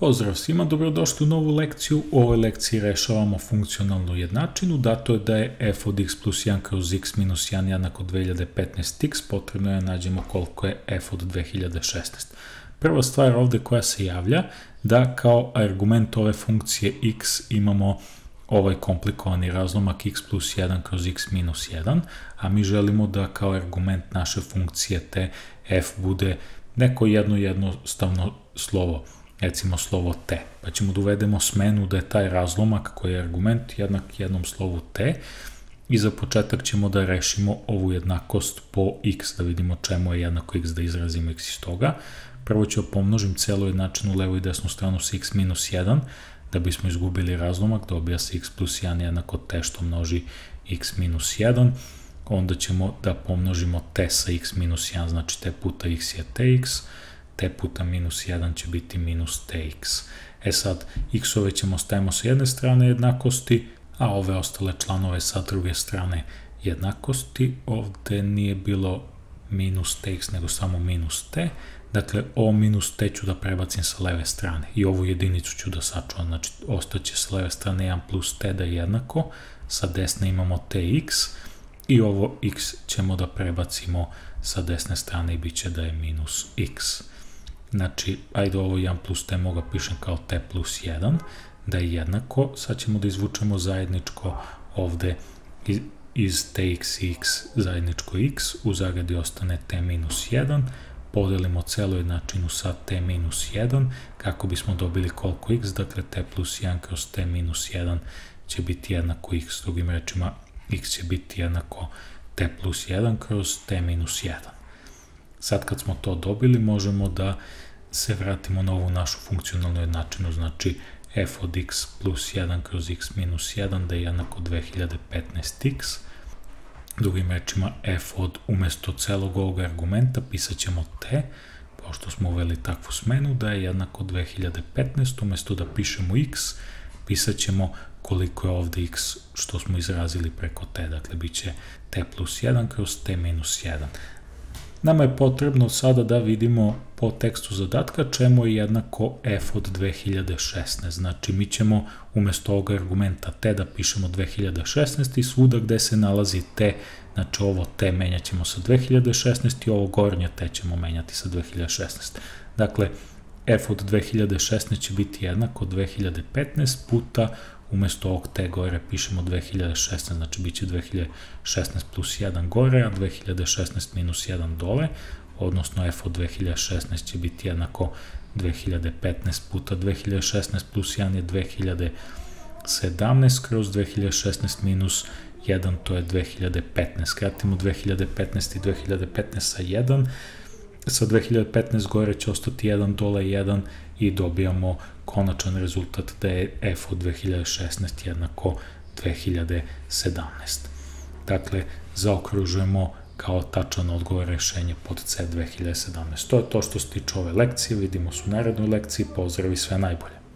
Pozdrav svima, dobrodošli u novu lekciju. U ovoj lekciji rešavamo funkcionalnu jednačinu. Dato je da je f od x plus 1 kroz x minus 1 jednako 2015x. Potrebno je da nađemo koliko je f od 2016. Prva stvar ovde koja se javlja, da kao argument ove funkcije x imamo ovaj komplikovani razlomak x plus 1 kroz x minus 1, a mi želimo da kao argument naše funkcije te f bude neko jednostavno slovo, recimo slovo t, pa ćemo da uvedemo smenu da je taj razlomak koji je argument jednak jednom slovu t i za početak ćemo da rešimo ovu jednakost po x, da vidimo čemu je jednako x, da izrazimo x iz toga. Prvo ću pomnožim celu jednačinu levu i desnu stranu s x minus 1, da bismo izgubili razlomak, dobija se x plus 1 jednako t što množi x minus 1, onda ćemo da pomnožimo t sa x minus 1, znači t puta x je tx, t puta minus 1 će biti minus tx. E sad, x-ove ćemo stavimo sa jedne strane jednakosti, a ove ostale članove sa druge strane jednakosti. Ovde nije bilo minus tx, nego samo minus t. Dakle, ovo minus t ću da prebacim sa leve strane i ovu jedinicu ću da sačuvam. Znači, ostaće sa leve strane 1 plus t da je jednako, sa desne imamo tx i ovo x ćemo da prebacimo sa desne strane i bit će da je minus x. Znači, ajde ovo 1 plus t moga pišem kao t plus 1, da je jednako, sad ćemo da izvučemo zajedničko ovde iz tx i x zajedničko x, u zagradi ostane t minus 1, podelimo celu jednačinu sa t minus 1, kako bismo dobili koliko x, dakle t plus 1 kroz t minus 1 će biti jednako x, drugim rečima x će biti jednako t plus 1 kroz t minus 1. Sad kad smo to dobili, možemo da se vratimo na ovu našu funkcionalnu jednačinu, znači f od x plus 1 kroz x minus 1 da je jednako 2015x. Drugim rečima, f od umesto celog ovog argumenta pisat ćemo t, pošto smo uveli takvu smenu, da je jednako 2015, umesto da pišemo x, pisat ćemo koliko je ovde x što smo izrazili preko t, dakle bit će t plus 1 kroz t minus 1. Nama je potrebno sada da vidimo po tekstu zadatka čemu je jednako f od 2016, znači mi ćemo umesto ovog argumenta t da pišemo 2016 i svuda gde se nalazi t, znači ovo t menjat ćemo sa 2016 i ovo gornje t ćemo menjati sa 2016. Dakle, f od 2016 će biti jednako 2015 puta, umesto ovog t gore pišemo 2016, znači bit će 2016 plus 1 gore, a 2016 minus 1 dole, odnosno f od 2016 će biti jednako 2015 puta 2016 plus 1 je 2017 kroz 2016 minus 1, to je 2015. Skratimo 2015 i 2015 sa 1, sa 2015 gore će ostati 1 dole 1 i dobijamo konačan rezultat da je f od 2016 jednako 2017. Dakle, zaokružujemo kao tačan odgovor rešenje pod C 2017. To je to što se tiče ove lekcije, vidimo se u narednoj lekciji, pozdrav i sve najbolje.